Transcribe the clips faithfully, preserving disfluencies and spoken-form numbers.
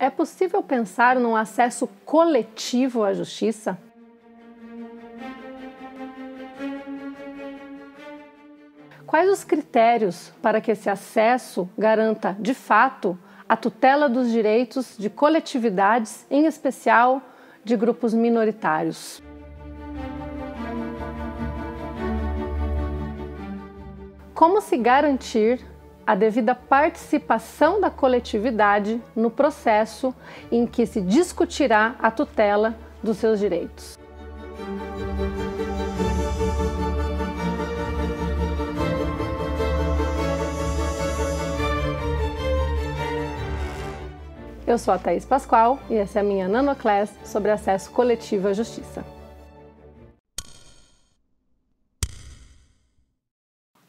É possível pensar num acesso coletivo à justiça? Quais os critérios para que esse acesso garanta, de fato, a tutela dos direitos de coletividades, em especial de grupos minoritários? Como se garantir a devida participação da coletividade no processo em que se discutirá a tutela dos seus direitos? Eu sou a Thaís Paschoal e essa é a minha NanoClass sobre acesso coletivo à justiça.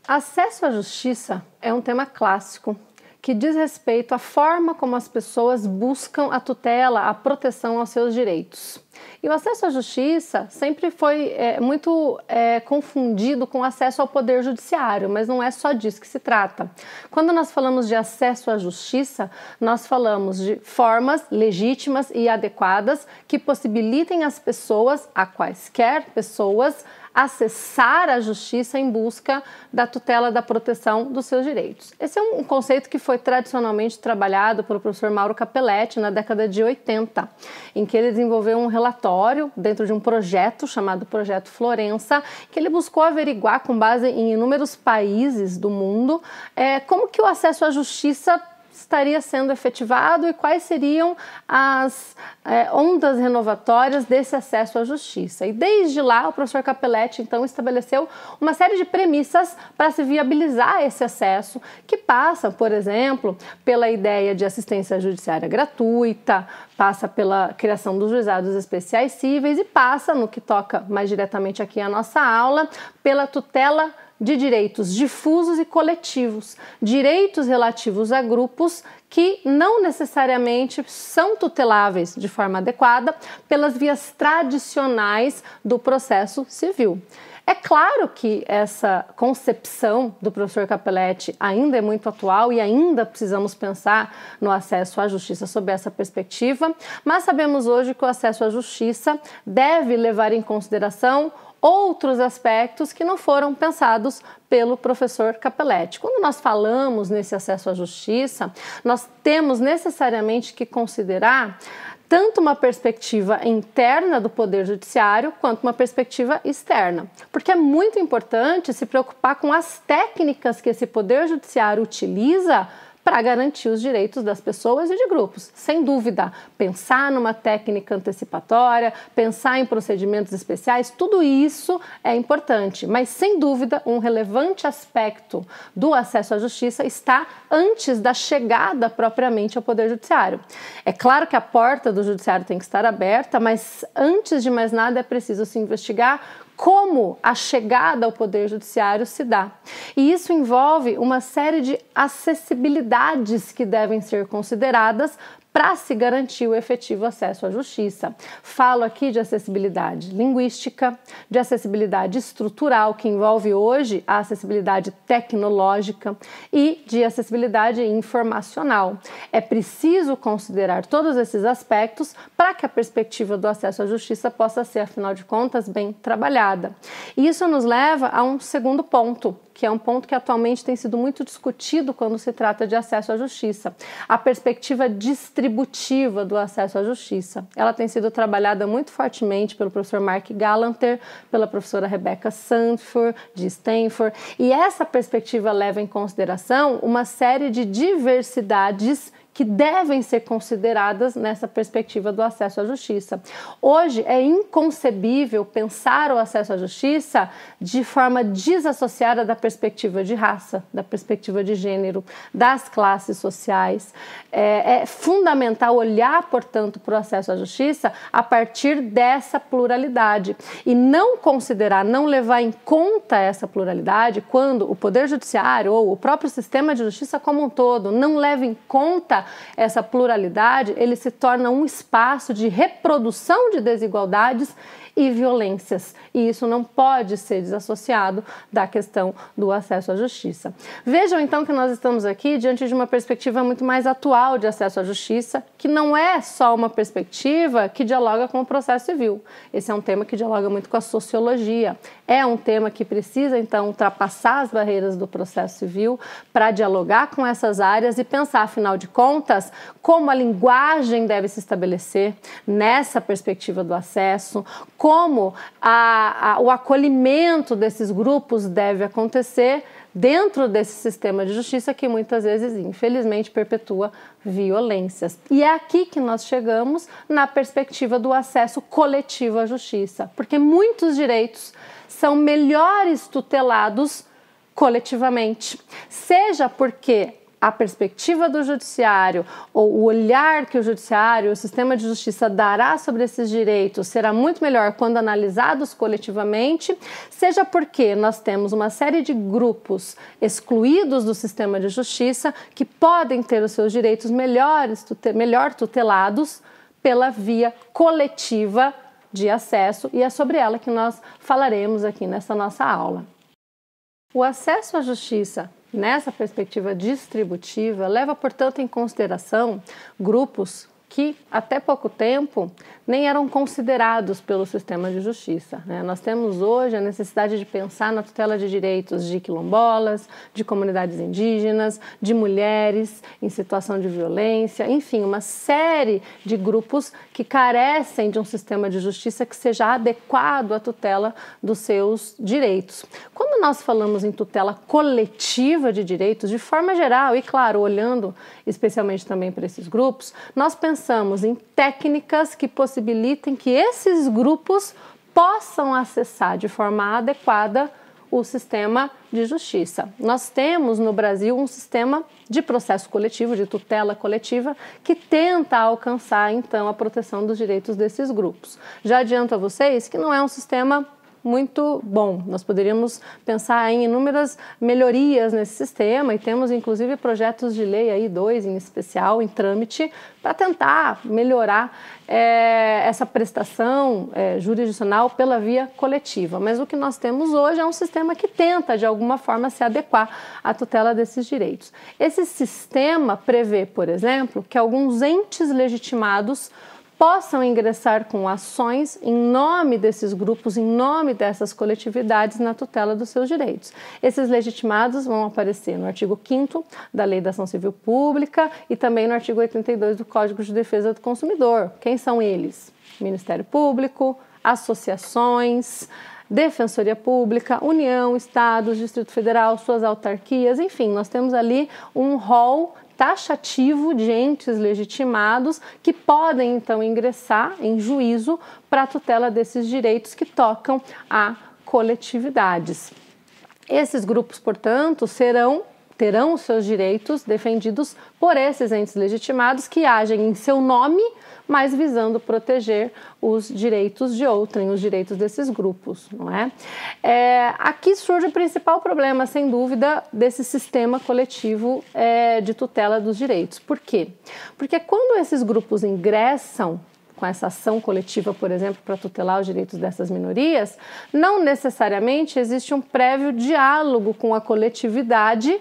Acesso à justiça é um tema clássico que diz respeito à forma como as pessoas buscam a tutela, a proteção aos seus direitos. E o acesso à justiça sempre foi é, muito é, confundido com acesso ao poder judiciário, mas não é só disso que se trata. Quando nós falamos de acesso à justiça, nós falamos de formas legítimas e adequadas que possibilitem às pessoas, a quaisquer pessoas, acessar a justiça em busca da tutela da proteção dos seus direitos. Esse é um conceito que foi tradicionalmente trabalhado pelo professor Mauro Cappelletti na década de oitenta, em que ele desenvolveu um relatório dentro de um projeto chamado Projeto Florença, que ele buscou averiguar, com base em inúmeros países do mundo, é, como que o acesso à justiça estaria sendo efetivado e quais seriam as é, ondas renovatórias desse acesso à justiça. E desde lá, o professor Cappelletti, então, estabeleceu uma série de premissas para se viabilizar esse acesso, que passa, por exemplo, pela ideia de assistência judiciária gratuita, passa pela criação dos juizados especiais cíveis e passa, no que toca mais diretamente aqui à nossa aula, pela tutela de direitos difusos e coletivos, direitos relativos a grupos que não necessariamente são tuteláveis de forma adequada pelas vias tradicionais do processo civil. É claro que essa concepção do professor Cappelletti ainda é muito atual e ainda precisamos pensar no acesso à justiça sob essa perspectiva, mas sabemos hoje que o acesso à justiça deve levar em consideração outros aspectos que não foram pensados pelo professor Cappelletti. Quando nós falamos nesse acesso à justiça, nós temos necessariamente que considerar tanto uma perspectiva interna do Poder Judiciário, quanto uma perspectiva externa. Porque é muito importante se preocupar com as técnicas que esse Poder Judiciário utiliza para garantir os direitos das pessoas e de grupos. Sem dúvida, pensar numa técnica antecipatória, pensar em procedimentos especiais, tudo isso é importante. Mas, sem dúvida, um relevante aspecto do acesso à justiça está antes da chegada propriamente ao Poder Judiciário. É claro que a porta do Judiciário tem que estar aberta, mas, antes de mais nada, é preciso se investigar como a chegada ao Poder Judiciário se dá. E isso envolve uma série de acessibilidades que devem ser consideradas para se garantir o efetivo acesso à justiça. Falo aqui de acessibilidade linguística, de acessibilidade estrutural, que envolve hoje a acessibilidade tecnológica, e de acessibilidade informacional. É preciso considerar todos esses aspectos para que a perspectiva do acesso à justiça possa ser, afinal de contas, bem trabalhada. E isso nos leva a um segundo ponto, que é um ponto que atualmente tem sido muito discutido quando se trata de acesso à justiça. A perspectiva distributiva do acesso à justiça. Ela tem sido trabalhada muito fortemente pelo professor Mark Gallanter, pela professora Rebecca Sandford, de Stanford, e essa perspectiva leva em consideração uma série de diversidades que devem ser consideradas nessa perspectiva do acesso à justiça. Hoje é inconcebível pensar o acesso à justiça de forma desassociada da perspectiva de raça, da perspectiva de gênero, das classes sociais. É, é fundamental olhar, portanto, para o acesso à justiça a partir dessa pluralidade e não considerar, não levar em conta essa pluralidade quando o Poder Judiciário ou o próprio sistema de justiça como um todo não leva em conta essa pluralidade, ele se torna um espaço de reprodução de desigualdades e violências. E isso não pode ser desassociado da questão do acesso à justiça. Vejam então que nós estamos aqui diante de uma perspectiva muito mais atual de acesso à justiça, que não é só uma perspectiva que dialoga com o processo civil. Esse é um tema que dialoga muito com a sociologia. É um tema que precisa, então, ultrapassar as barreiras do processo civil para dialogar com essas áreas e pensar, afinal de contas, como a linguagem deve se estabelecer nessa perspectiva do acesso, como a, a, o acolhimento desses grupos deve acontecer dentro desse sistema de justiça que muitas vezes, infelizmente, perpetua violências. E é aqui que nós chegamos na perspectiva do acesso coletivo à justiça, porque muitos direitos são melhores tutelados coletivamente, seja porque a perspectiva do judiciário ou o olhar que o judiciário, o sistema de justiça dará sobre esses direitos será muito melhor quando analisados coletivamente, seja porque nós temos uma série de grupos excluídos do sistema de justiça que podem ter os seus direitos melhores, melhor tutelados pela via coletiva de acesso, e é sobre ela que nós falaremos aqui nessa nossa aula. O acesso à justiça nessa perspectiva distributiva leva, portanto, em consideração grupos que até pouco tempo nem eram considerados pelo sistema de justiça, né? Nós temos hoje a necessidade de pensar na tutela de direitos de quilombolas, de comunidades indígenas, de mulheres em situação de violência, enfim, uma série de grupos que carecem de um sistema de justiça que seja adequado à tutela dos seus direitos. Quando nós falamos em tutela coletiva de direitos, de forma geral, e claro, olhando especialmente também para esses grupos, nós pensamos Pensamos em técnicas que possibilitem que esses grupos possam acessar de forma adequada o sistema de justiça. Nós temos no Brasil um sistema de processo coletivo, de tutela coletiva, que tenta alcançar então a proteção dos direitos desses grupos. Já adianto a vocês que não é um sistema muito bom. Nós poderíamos pensar em inúmeras melhorias nesse sistema e temos inclusive projetos de lei aí, dois em especial, em trâmite, para tentar melhorar é, essa prestação é, jurisdicional pela via coletiva. Mas o que nós temos hoje é um sistema que tenta de alguma forma se adequar à tutela desses direitos. Esse sistema prevê, por exemplo, que alguns entes legitimados possam ingressar com ações em nome desses grupos, em nome dessas coletividades na tutela dos seus direitos. Esses legitimados vão aparecer no artigo quinto da Lei da Ação Civil Pública e também no artigo oitenta e dois do Código de Defesa do Consumidor. Quem são eles? Ministério Público, associações, Defensoria Pública, União, Estados, Distrito Federal, suas autarquias, enfim, nós temos ali um rol taxativo de entes legitimados que podem, então, ingressar em juízo para a tutela desses direitos que tocam a coletividades. Esses grupos, portanto, serão, terão os seus direitos defendidos por esses entes legitimados que agem em seu nome, mas visando proteger os direitos de outrem, os direitos desses grupos, não é? É, aqui surge o principal problema, sem dúvida, desse sistema coletivo é, de tutela dos direitos. Por quê? Porque quando esses grupos ingressam com essa ação coletiva, por exemplo, para tutelar os direitos dessas minorias, não necessariamente existe um prévio diálogo com a coletividade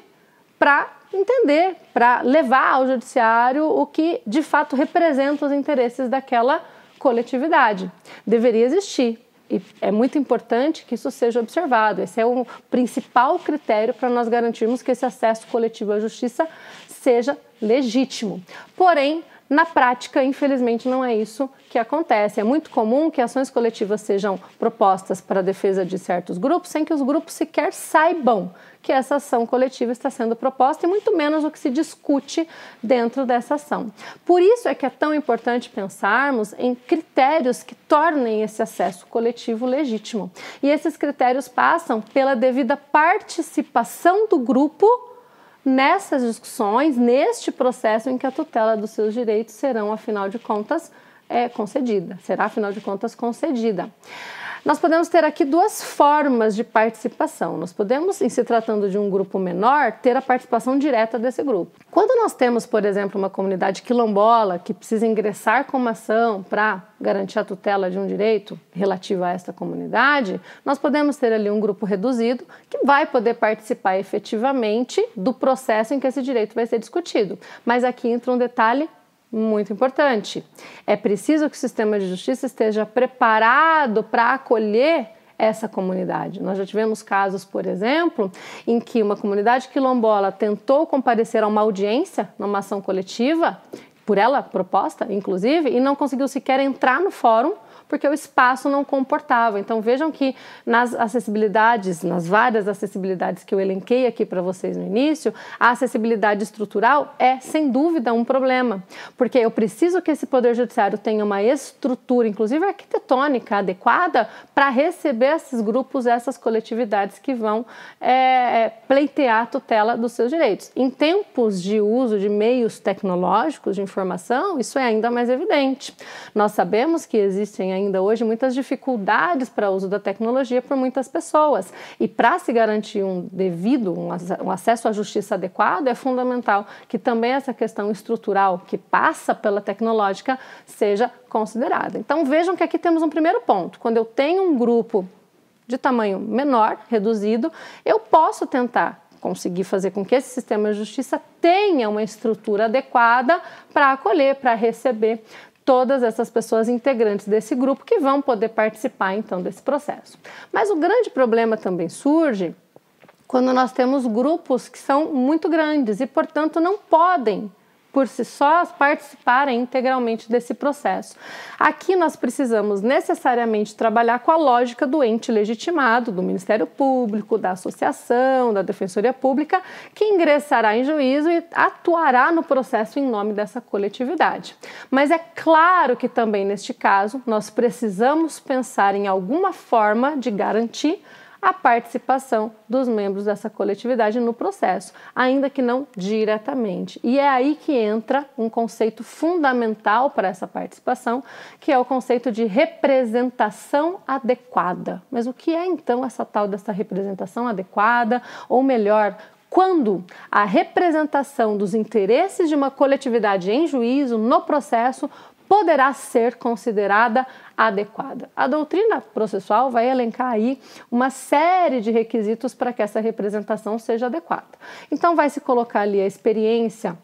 para entender, para levar ao judiciário o que de fato representa os interesses daquela coletividade. Deveria existir e é muito importante que isso seja observado. Esse é o principal critério para nós garantirmos que esse acesso coletivo à justiça seja legítimo. Porém, na prática, infelizmente, não é isso que acontece. É muito comum que ações coletivas sejam propostas para a defesa de certos grupos sem que os grupos sequer saibam que essa ação coletiva está sendo proposta e muito menos o que se discute dentro dessa ação. Por isso é que é tão importante pensarmos em critérios que tornem esse acesso coletivo legítimo. E esses critérios passam pela devida participação do grupo nessas discussões, neste processo em que a tutela dos seus direitos serão, afinal de contas, é, concedida. Será, afinal de contas, concedida. Nós podemos ter aqui duas formas de participação. Nós podemos, em se tratando de um grupo menor, ter a participação direta desse grupo. Quando nós temos, por exemplo, uma comunidade quilombola que precisa ingressar com uma ação para garantir a tutela de um direito relativo a esta comunidade, nós podemos ter ali um grupo reduzido que vai poder participar efetivamente do processo em que esse direito vai ser discutido. Mas aqui entra um detalhe muito importante. É preciso que o sistema de justiça esteja preparado para acolher essa comunidade. Nós já tivemos casos, por exemplo, em que uma comunidade quilombola tentou comparecer a uma audiência, numa ação coletiva, por ela proposta, inclusive, e não conseguiu sequer entrar no fórum porque o espaço não comportava. Então vejam que nas acessibilidades, nas várias acessibilidades que eu elenquei aqui para vocês no início, a acessibilidade estrutural é sem dúvida um problema, porque eu preciso que esse Poder Judiciário tenha uma estrutura, inclusive arquitetônica, adequada para receber esses grupos, essas coletividades que vão é, pleitear a tutela dos seus direitos. Em tempos de uso de meios tecnológicos, de informação, Informação, isso é ainda mais evidente. Nós sabemos que existem ainda hoje muitas dificuldades para o uso da tecnologia por muitas pessoas, e para se garantir um devido, um acesso à justiça adequado, é fundamental que também essa questão estrutural que passa pela tecnológica seja considerada. Então vejam que aqui temos um primeiro ponto. Quando eu tenho um grupo de tamanho menor, reduzido, eu posso tentar conseguir fazer com que esse sistema de justiça tenha uma estrutura adequada para acolher, para receber todas essas pessoas integrantes desse grupo que vão poder participar, então, desse processo. Mas o grande problema também surge quando nós temos grupos que são muito grandes e, portanto, não podem, por si sós, participarem integralmente desse processo. Aqui nós precisamos necessariamente trabalhar com a lógica do ente legitimado, do Ministério Público, da associação, da Defensoria Pública, que ingressará em juízo e atuará no processo em nome dessa coletividade. Mas é claro que também neste caso nós precisamos pensar em alguma forma de garantir a participação dos membros dessa coletividade no processo, ainda que não diretamente. E é aí que entra um conceito fundamental para essa participação, que é o conceito de representação adequada. Mas o que é então essa tal dessa representação adequada, ou melhor, quando a representação dos interesses de uma coletividade em juízo, no processo, poderá ser considerada adequada? A doutrina processual vai elencar aí uma série de requisitos para que essa representação seja adequada. Então vai se colocar ali a experiência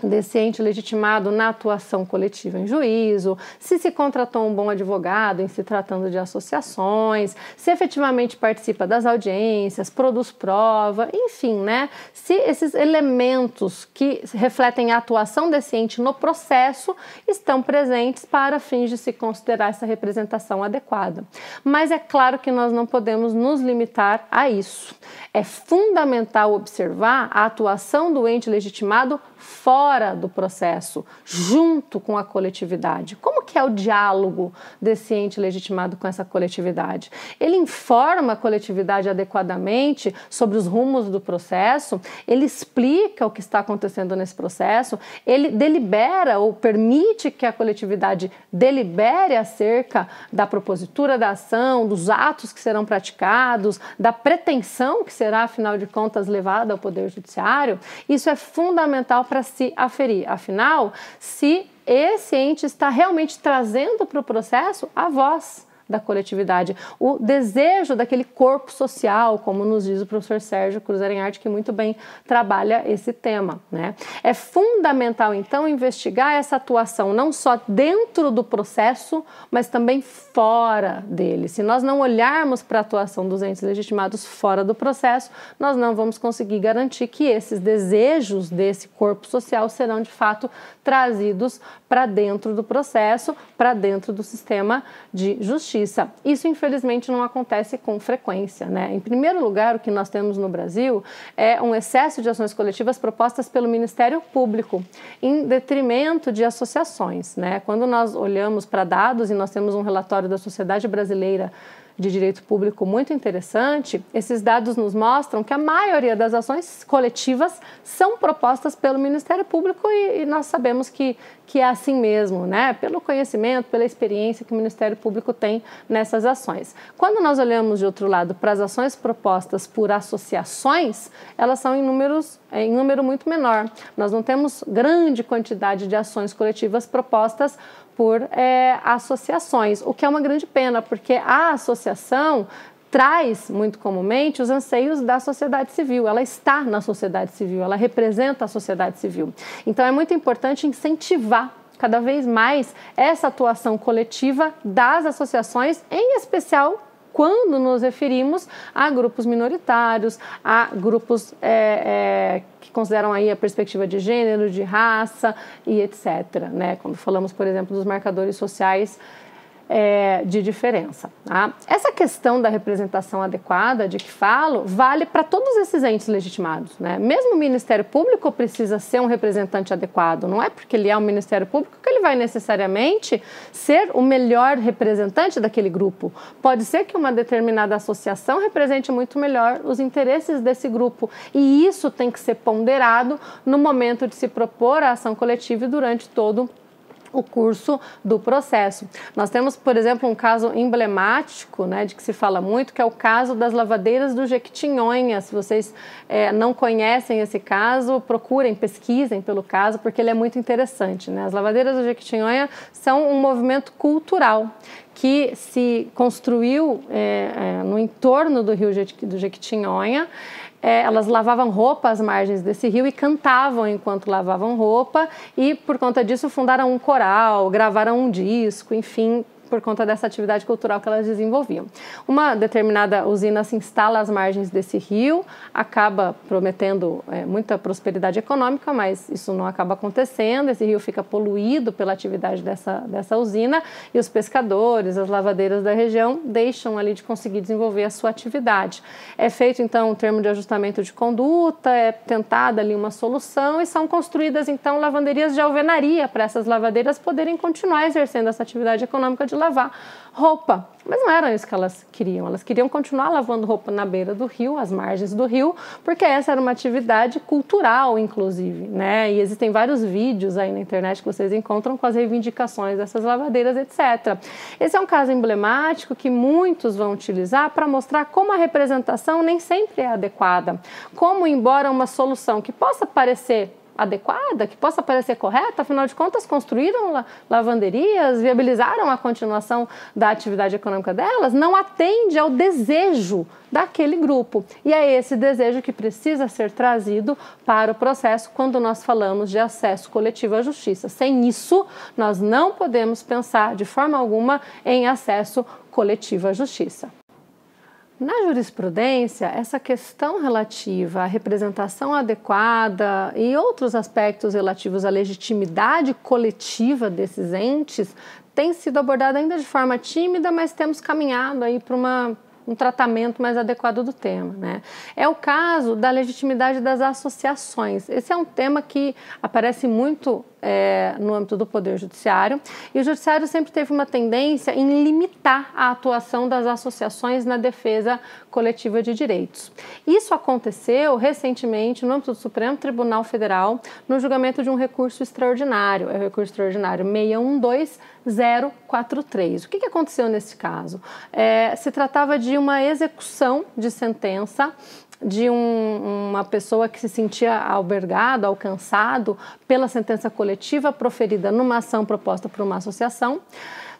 desse ente legitimado na atuação coletiva em juízo, se se contratou um bom advogado em se tratando de associações, se efetivamente participa das audiências, produz prova, enfim, né? Se esses elementos que refletem a atuação desse ente no processo estão presentes para fins de se considerar essa representação adequada. Mas é claro que nós não podemos nos limitar a isso. É fundamental observar a atuação do ente legitimado fora do processo, junto com a coletividade. Como que é o diálogo desse ente legitimado com essa coletividade? Ele informa a coletividade adequadamente sobre os rumos do processo, ele explica o que está acontecendo nesse processo, ele delibera ou permite que a coletividade delibere acerca da propositura da ação, dos atos que serão praticados, da pretensão que será, afinal de contas, levada ao Poder Judiciário. Isso é fundamental para se aferir, afinal, se esse ente está realmente trazendo para o processo a voz da coletividade, o desejo daquele corpo social, como nos diz o professor Sérgio Cruz Arenhard, que muito bem trabalha esse tema, né? É fundamental, então, investigar essa atuação não só dentro do processo, mas também fora dele. Se nós não olharmos para a atuação dos entes legitimados fora do processo, nós não vamos conseguir garantir que esses desejos desse corpo social serão, de fato, trazidos para dentro do processo, para dentro do sistema de justiça. Isso, infelizmente, não acontece com frequência, né? Em primeiro lugar, o que nós temos no Brasil é um excesso de ações coletivas propostas pelo Ministério Público, em detrimento de associações, né? Quando nós olhamos para dados e nós temos um relatório da Sociedade Brasileira de direito público muito interessante, esses dados nos mostram que a maioria das ações coletivas são propostas pelo Ministério Público e, e nós sabemos que, que é assim mesmo, né? Pelo conhecimento, pela experiência que o Ministério Público tem nessas ações. Quando nós olhamos de outro lado para as ações propostas por associações, elas são em, números, em número muito menor. Nós não temos grande quantidade de ações coletivas propostas por é, associações, o que é uma grande pena, porque a associação traz, muito comumente, os anseios da sociedade civil. Ela está na sociedade civil, ela representa a sociedade civil. Então, é muito importante incentivar cada vez mais essa atuação coletiva das associações, em especial quando nos referimos a grupos minoritários, a grupos é, é, que consideram aí a perspectiva de gênero, de raça e etcétera, né? Quando falamos, por exemplo, dos marcadores sociais É, de diferença. Tá? Essa questão da representação adequada de que falo vale para todos esses entes legitimados. Né? Mesmo o Ministério Público precisa ser um representante adequado. Não é porque ele é um Ministério Público que ele vai necessariamente ser o melhor representante daquele grupo. Pode ser que uma determinada associação represente muito melhor os interesses desse grupo e isso tem que ser ponderado no momento de se propor a ação coletiva e durante todo o o curso do processo. Nós temos, por exemplo, um caso emblemático, né, de que se fala muito, que é o caso das lavadeiras do Jequitinhonha. Se vocês é, não conhecem esse caso, procurem, pesquisem pelo caso, porque ele é muito interessante. Né? As lavadeiras do Jequitinhonha são um movimento cultural que se construiu é, é, no entorno do rio do Jequitinhonha. É, elas lavavam roupa às margens desse rio e cantavam enquanto lavavam roupa e, por conta disso, fundaram um coral, gravaram um disco, enfim, por conta dessa atividade cultural que elas desenvolviam. Uma determinada usina se instala às margens desse rio, acaba prometendo é, muita prosperidade econômica, mas isso não acaba acontecendo, esse rio fica poluído pela atividade dessa, dessa usina e os pescadores, as lavadeiras da região deixam ali de conseguir desenvolver a sua atividade. É feito então um termo de ajustamento de conduta, é tentada ali uma solução e são construídas então lavanderias de alvenaria para essas lavadeiras poderem continuar exercendo essa atividade econômica de lavar roupa, mas não era isso que elas queriam, elas queriam continuar lavando roupa na beira do rio, às margens do rio, porque essa era uma atividade cultural, inclusive, né, e existem vários vídeos aí na internet que vocês encontram com as reivindicações dessas lavadeiras, etcétera. Esse é um caso emblemático que muitos vão utilizar para mostrar como a representação nem sempre é adequada, como embora uma solução que possa parecer adequada, que possa parecer correta, afinal de contas construíram lavanderias, viabilizaram a continuação da atividade econômica delas, não atende ao desejo daquele grupo. E é esse desejo que precisa ser trazido para o processo quando nós falamos de acesso coletivo à justiça. Sem isso, nós não podemos pensar de forma alguma em acesso coletivo à justiça. Na jurisprudência, essa questão relativa à representação adequada e outros aspectos relativos à legitimidade coletiva desses entes tem sido abordada ainda de forma tímida, mas temos caminhado aí para uma um tratamento mais adequado do tema, né? É o caso da legitimidade das associações. Esse é um tema que aparece muito é, no âmbito do Poder Judiciário e o Judiciário sempre teve uma tendência em limitar a atuação das associações na defesa coletiva de direitos. Isso aconteceu recentemente no âmbito do Supremo Tribunal Federal no julgamento de um recurso extraordinário, é o recurso extraordinário seis um dois zero quatro três. O que, que aconteceu nesse caso? É, se tratava de uma execução de sentença de um, uma pessoa que se sentia albergado, alcançado pela sentença coletiva proferida numa ação proposta por uma associação,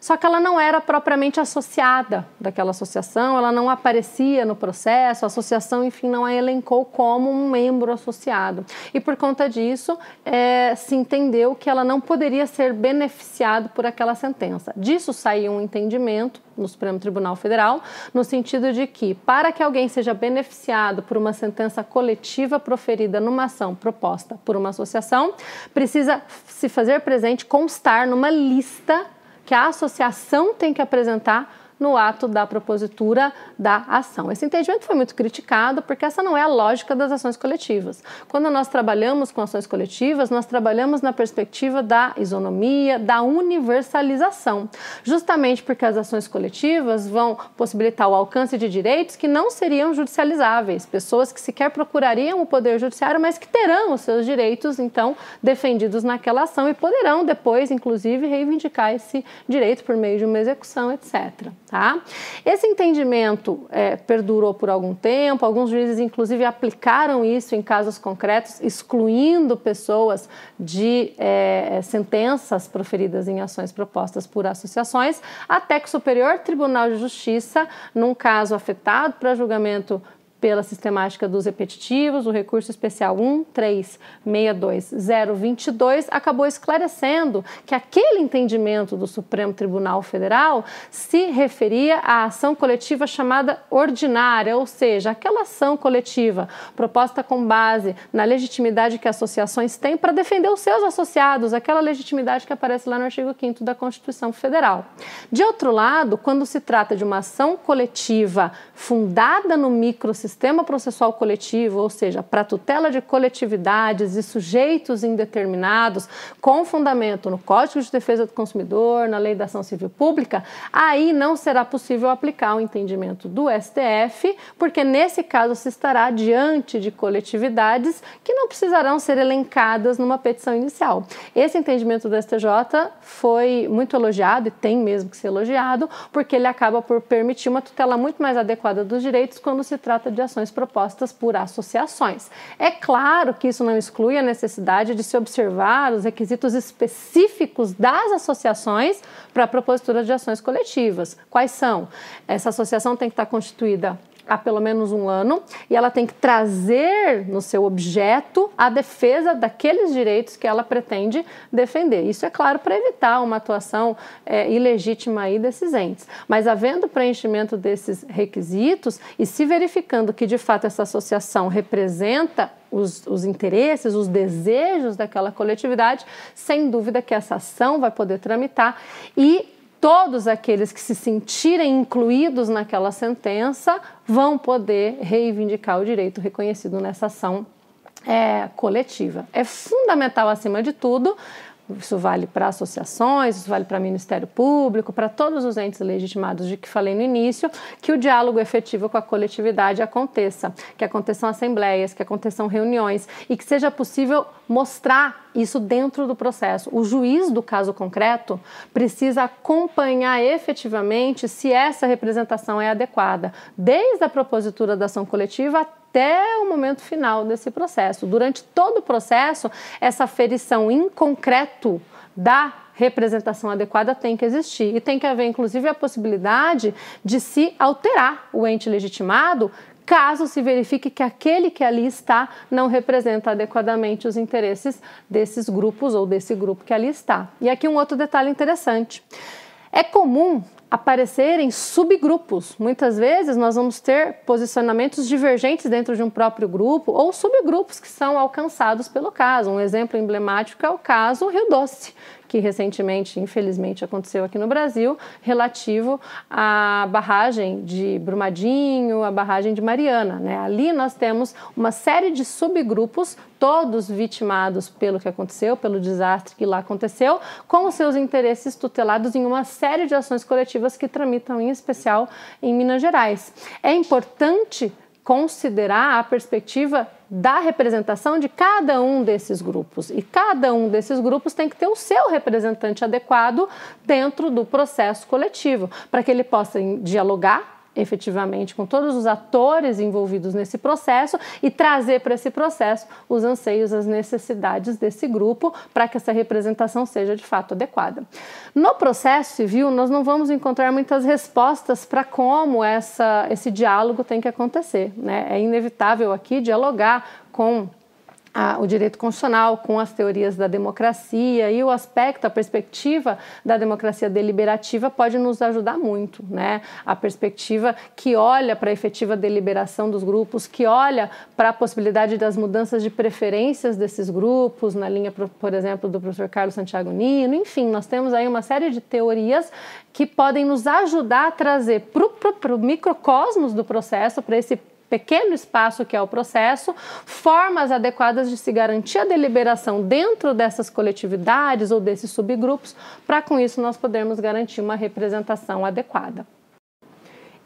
só que ela não era propriamente associada daquela associação, ela não aparecia no processo, a associação, enfim, não a elencou como um membro associado. E por conta disso, é, se entendeu que ela não poderia ser beneficiada por aquela sentença. Disso saiu um entendimento no Supremo Tribunal Federal, no sentido de que, para que alguém seja beneficiado por uma sentença coletiva proferida numa ação proposta por uma associação, precisa se fazer presente, constar numa lista que a associação tem que apresentar no ato da propositura da ação. Esse entendimento foi muito criticado porque essa não é a lógica das ações coletivas. Quando nós trabalhamos com ações coletivas, nós trabalhamos na perspectiva da isonomia, da universalização, justamente porque as ações coletivas vão possibilitar o alcance de direitos que não seriam judicializáveis, pessoas que sequer procurariam o Poder Judiciário, mas que terão os seus direitos, então, defendidos naquela ação e poderão depois, inclusive, reivindicar esse direito por meio de uma execução, etcétera. Tá? Esse entendimento é, perdurou por algum tempo, alguns juízes, inclusive, aplicaram isso em casos concretos, excluindo pessoas de é, sentenças proferidas em ações propostas por associações, até que o Superior Tribunal de Justiça, num caso afetado para julgamento pela sistemática dos repetitivos, o recurso especial um três seis dois zero dois dois, acabou esclarecendo que aquele entendimento do Supremo Tribunal Federal se referia à ação coletiva chamada ordinária, ou seja, aquela ação coletiva proposta com base na legitimidade que associações têm para defender os seus associados, aquela legitimidade que aparece lá no artigo quinto da Constituição Federal. De outro lado, quando se trata de uma ação coletiva fundada no microsistema, sistema processual coletivo, ou seja, para tutela de coletividades e sujeitos indeterminados, com fundamento no Código de Defesa do Consumidor, na Lei da Ação Civil Pública, aí não será possível aplicar o entendimento do S T F, porque nesse caso se estará diante de coletividades que não precisarão ser elencadas numa petição inicial. Esse entendimento do S T J foi muito elogiado, e tem mesmo que ser elogiado, porque ele acaba por permitir uma tutela muito mais adequada dos direitos quando se trata de de ações propostas por associações. É claro que isso não exclui a necessidade de se observar os requisitos específicos das associações para a propositura de ações coletivas. Quais são? Essa associação tem que estar constituída há pelo menos um ano, e ela tem que trazer no seu objeto a defesa daqueles direitos que ela pretende defender. Isso é claro para evitar uma atuação é, ilegítima aí desses entes. Mas havendo preenchimento desses requisitos e se verificando que de fato essa associação representa Os, os interesses, os desejos daquela coletividade, sem dúvida que essa ação vai poder tramitar e todos aqueles que se sentirem incluídos naquela sentença vão poder reivindicar o direito reconhecido nessa ação é, coletiva. É fundamental, acima de tudo, isso vale para associações, isso vale para Ministério Público, para todos os entes legitimados de que falei no início, que o diálogo efetivo com a coletividade aconteça, que aconteçam assembleias, que aconteçam reuniões e que seja possível mostrar isso dentro do processo. O juiz do caso concreto precisa acompanhar efetivamente se essa representação é adequada, desde a propositura da ação coletiva até até o momento final desse processo. Durante todo o processo, essa aferição em concreto da representação adequada tem que existir e tem que haver, inclusive, a possibilidade de se alterar o ente legitimado caso se verifique que aquele que ali está não representa adequadamente os interesses desses grupos ou desse grupo que ali está. E aqui um outro detalhe interessante. É comum aparecerem subgrupos. Muitas vezes nós vamos ter posicionamentos divergentes dentro de um próprio grupo ou subgrupos que são alcançados pelo caso. Um exemplo emblemático é o caso Rio Doce, que recentemente, infelizmente, aconteceu aqui no Brasil, relativo à barragem de Brumadinho, à barragem de Mariana, né? Ali nós temos uma série de subgrupos, todos vitimados pelo que aconteceu, pelo desastre que lá aconteceu, com seus interesses tutelados em uma série de ações coletivas que tramitam, em especial, em Minas Gerais. É importante considerar a perspectiva da representação de cada um desses grupos. E cada um desses grupos tem que ter o seu representante adequado dentro do processo coletivo, para que ele possa dialogar efetivamente com todos os atores envolvidos nesse processo e trazer para esse processo os anseios, as necessidades desse grupo para que essa representação seja de fato adequada. No processo civil, nós não vamos encontrar muitas respostas para como essa, esse diálogo tem que acontecer, né? É inevitável aqui dialogar com a, o direito constitucional com as teorias da democracia e o aspecto, a perspectiva da democracia deliberativa pode nos ajudar muito, né? A perspectiva que olha para a efetiva deliberação dos grupos, que olha para a possibilidade das mudanças de preferências desses grupos, na linha, por exemplo, do professor Carlos Santiago Nino. Enfim, nós temos aí uma série de teorias que podem nos ajudar a trazer para o microcosmos do processo, para esse pequeno espaço que é o processo, formas adequadas de se garantir a deliberação dentro dessas coletividades ou desses subgrupos, para com isso nós podermos garantir uma representação adequada.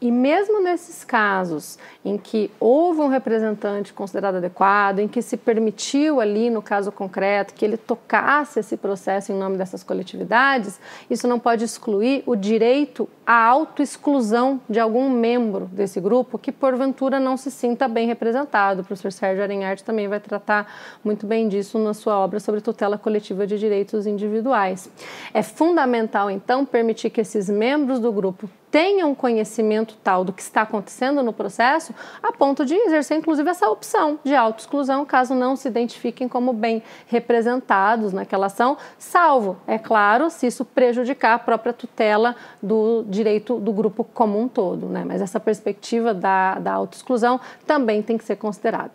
E mesmo nesses casos em que houve um representante considerado adequado, em que se permitiu ali, no caso concreto, que ele tocasse esse processo em nome dessas coletividades, isso não pode excluir o direito à autoexclusão de algum membro desse grupo que, porventura, não se sinta bem representado. O professor Sérgio Arenhard também vai tratar muito bem disso na sua obra sobre tutela coletiva de direitos individuais. É fundamental, então, permitir que esses membros do grupo tenham conhecimento tal do que está acontecendo no processo, a ponto de exercer, inclusive, essa opção de autoexclusão, caso não se identifiquem como bem representados naquela ação, salvo, é claro, se isso prejudicar a própria tutela do direito do grupo como um todo, né? Mas essa perspectiva da, da autoexclusão também tem que ser considerada.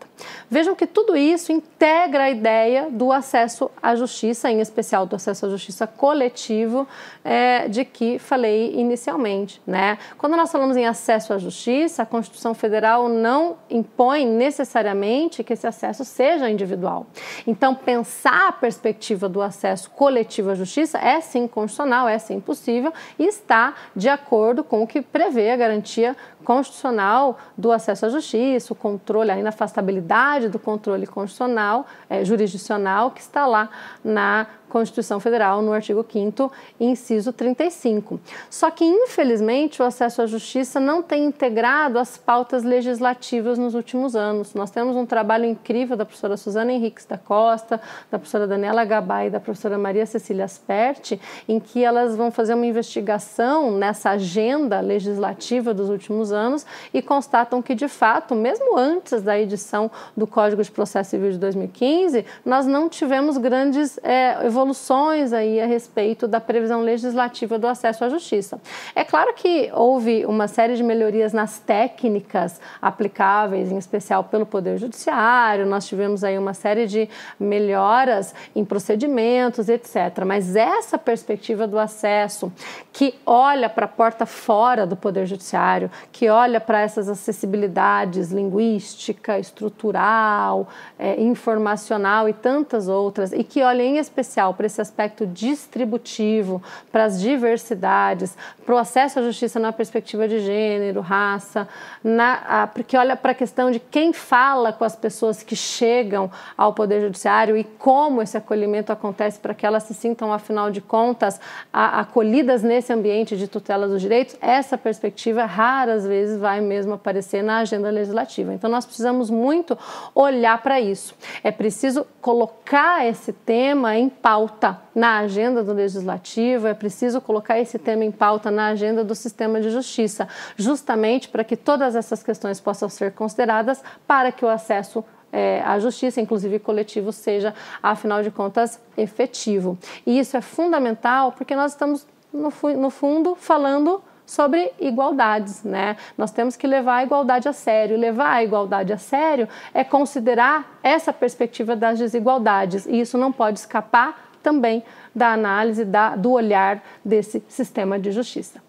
Vejam que tudo isso integra a ideia do acesso à justiça, em especial do acesso à justiça coletivo, é, de que falei inicialmente, né? Quando nós falamos em acesso à justiça, a Constituição Federal não impõe necessariamente que esse acesso seja individual. Então, pensar a perspectiva do acesso coletivo à justiça é sim constitucional, é sim possível e está de acordo com o que prevê a garantia constitucional do acesso à justiça, o controle, a inafastabilidade do controle constitucional, é, jurisdicional, que está lá na Constituição Federal, no artigo quinto, inciso trinta e cinco. Só que, infelizmente, o acesso à justiça não tem integrado as pautas legislativas nos últimos anos. Nós temos um trabalho incrível da professora Suzana Henriques da Costa, da professora Daniela Gabay e da professora Maria Cecília Asperti, em que elas vão fazer uma investigação nessa agenda legislativa dos últimos anos e constatam que, de fato, mesmo antes da edição do Código de Processo Civil de dois mil e quinze, nós não tivemos grandes é, evoluções evoluções aí a respeito da previsão legislativa do acesso à justiça. É claro que houve uma série de melhorias nas técnicas aplicáveis, em especial pelo Poder Judiciário, nós tivemos aí uma série de melhoras em procedimentos, etcétera. Mas essa perspectiva do acesso que olha para a porta fora do Poder Judiciário, que olha para essas acessibilidades linguística, estrutural, é, informacional e tantas outras, e que olha em especial para esse aspecto distributivo, para as diversidades, para o acesso à justiça na perspectiva de gênero, raça, na, a, porque olha para a questão de quem fala com as pessoas que chegam ao Poder Judiciário e como esse acolhimento acontece para que elas se sintam, afinal de contas, a, acolhidas nesse ambiente de tutela dos direitos. Essa perspectiva raras vezes vai mesmo aparecer na agenda legislativa. Então, nós precisamos muito olhar para isso. É preciso colocar esse tema em pauta. pauta na agenda do legislativo, é preciso colocar esse tema em pauta na agenda do sistema de justiça, justamente para que todas essas questões possam ser consideradas para que o acesso É, a justiça, inclusive coletivo, seja, afinal de contas, efetivo. E isso é fundamental porque nós estamos, no, no fundo, falando sobre igualdades, né? Nós temos que levar a igualdade a sério. Levar a igualdade a sério é considerar essa perspectiva das desigualdades, e isso não pode escapar também da análise, da, do olhar desse sistema de justiça.